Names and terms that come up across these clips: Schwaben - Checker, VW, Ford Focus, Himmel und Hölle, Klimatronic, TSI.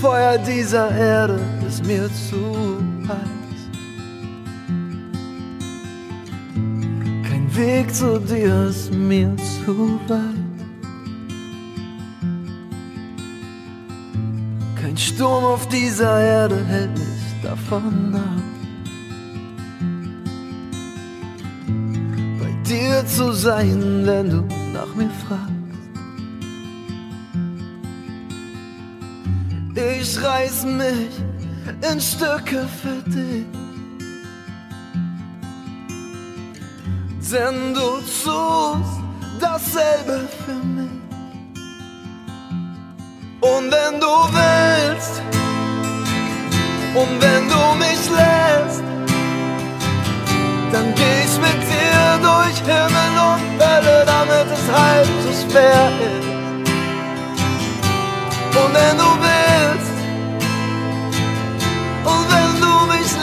Feuer dieser Erde ist mir zu heiß. Kein Weg zu dir ist mir zu weit. Kein Sturm auf dieser Erde hält mich davon ab, bei dir zu sein, wenn du nach mir fragst. Ich reiß mich in Stücke für dich, denn du tust dasselbe für mich. Und wenn du willst, und wenn du mich lässt, dann geh ich mit dir durch Himmel und Hölle, damit es halb so schwer ist. Und wenn du willst, und wenn du mich lässt,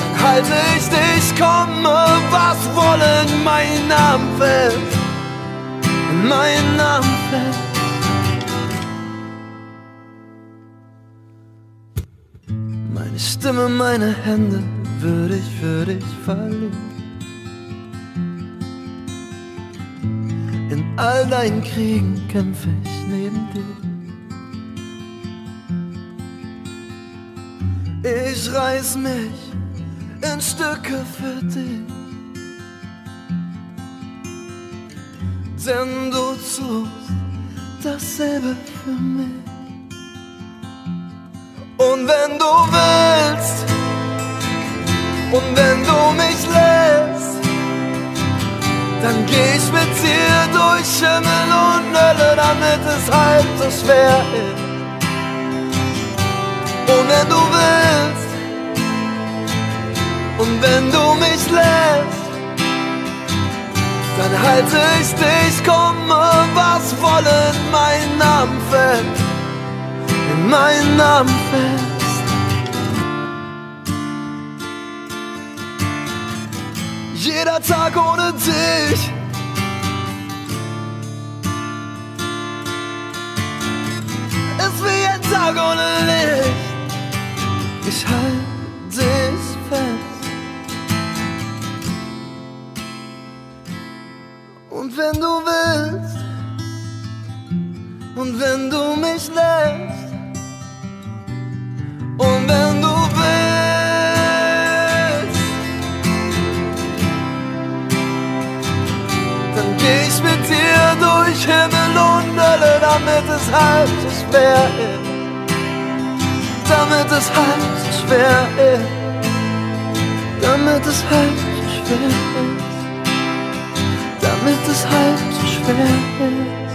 dann halte ich dich, komme, was wolle, in meinen Namen fest, in meinen Namen fest. Meine Stimme, meine Hände würde ich für dich verlieren. In all deinen Kriegen kämpfe ich neben dir. Ich reiß mich in Stücke für dich, denn du tust dasselbe für mich. Und wenn du willst, und wenn du mich lässt, dann geh ich mit dir durch Himmel und Hölle, damit es halb so schwer ist. Und wenn du willst, und wenn du mich lässt, dann halte ich dich, komme, was wolle, in meinen Namen fest, in meinen Namen fest. Jeder Tag ohne dich ist wie ein Tag ohne Licht. Ich halte dich fest. Und wenn du willst, und wenn du mich lässt, und wenn du willst, dann geh ich mit dir durch Himmel und Hölle, damit es halb so schwer ist, damit es halb so schwer ist, damit es halb so schwer ist, damit es halb so schwer ist.